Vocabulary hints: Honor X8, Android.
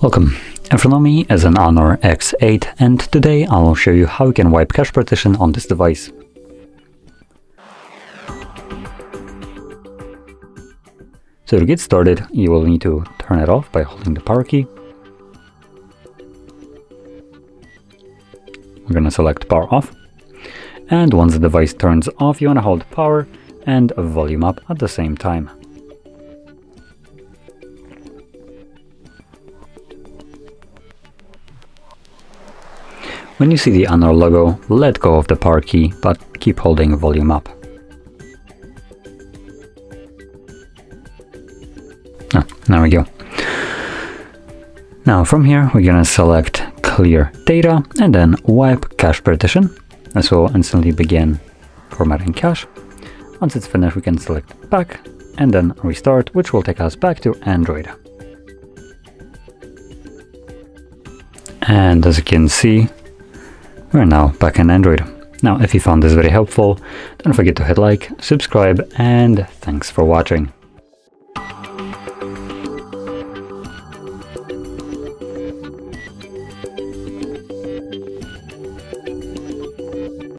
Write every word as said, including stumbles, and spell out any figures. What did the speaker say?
Welcome, Astronomy as an Honor X eight, and today I will show you how you can wipe cache partition on this device. So to get started, you will need to turn it off by holding the power key. We're gonna select power off, and once the device turns off, you wanna hold power and volume up at the same time. When you see the Honor logo, let go of the power key, but keep holding volume up. Ah, there we go. Now from here we're gonna select clear data and then wipe cache partition. This will instantly begin formatting cache. Once it's finished, we can select back and then restart, which will take us back to Android. And as you can see, we're now back in Android. Now, if you found this very helpful, don't forget to hit like, subscribe, and thanks for watching.